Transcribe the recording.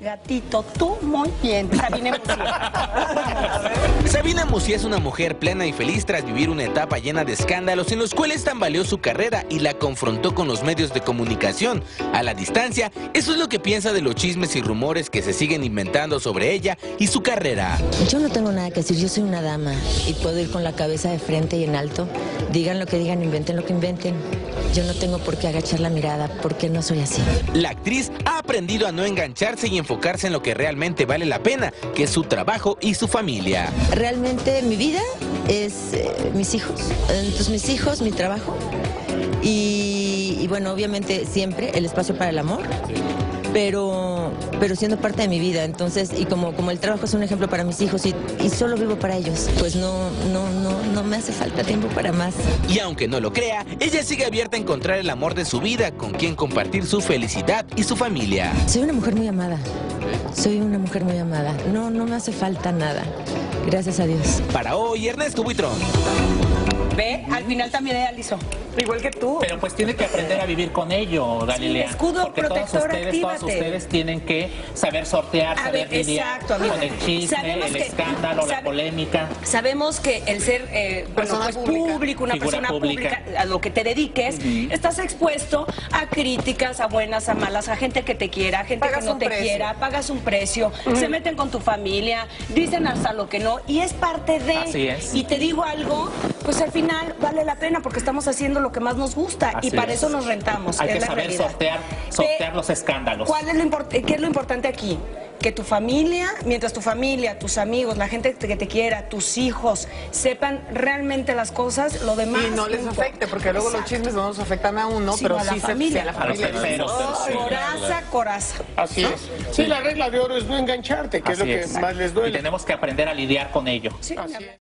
Gatito, tú muy bien. Sabine Moussier. Sabine Moussier es una mujer plena y feliz tras vivir una etapa llena de escándalos en los cuales tambaleó su carrera y la confrontó con los medios de comunicación. A la distancia, eso es lo que piensa de los chismes y rumores que se siguen inventando sobre ella y su carrera. Yo no tengo nada que decir, yo soy una dama y puedo ir con la cabeza de frente y en alto. Digan lo que digan, inventen lo que inventen. Yo no tengo por qué agachar la mirada porque no soy así. La actriz ha aprendido a no engancharse y enfocarse en lo que realmente vale la pena, que es su trabajo y su familia. Realmente mi vida es mis hijos, entonces mis hijos, mi trabajo y bueno, obviamente siempre el espacio para el amor, pero siendo parte de mi vida, entonces, y como el trabajo es un ejemplo para mis hijos y solo vivo para ellos, pues no me hace falta tiempo para más. Y aunque no lo crea, ella sigue abierta a encontrar el amor de su vida, con quien compartir su felicidad y su familia. Soy una mujer muy amada, no me hace falta nada, gracias a Dios. Para hoy, Ernesto Buitrón. Ve, al final también ella liso. Igual que tú. Pero pues tiene que aprender a vivir con ello, Galilea. Sí, escudo porque protector, todos ustedes tienen que saber sortear, saber lidiar con el chisme, el escándalo, la polémica. Sabemos que el ser una persona pública, a lo que te dediques, estás expuesto a críticas, a buenas, a malas, a gente que te quiera, a gente que no te quiera, pagas un precio, se meten con tu familia, dicen hasta lo que no, y es parte de... Así es. Y te digo algo, pues al final vale la pena porque estamos haciendo lo que más nos gusta y para eso nos rentamos. Hay que saber sortear los escándalos. ¿Qué es lo importante aquí? Que tu familia, mientras tu familia, tus amigos, la gente que te quiera, tus hijos, sepan realmente las cosas, lo demás... Y no les afecte, porque luego los chismes no nos afectan a uno, pero sí a la familia. Coraza. Así es. Sí, la regla de oro es no engancharte, que es lo que más les duele. Y tenemos que aprender a lidiar con ello.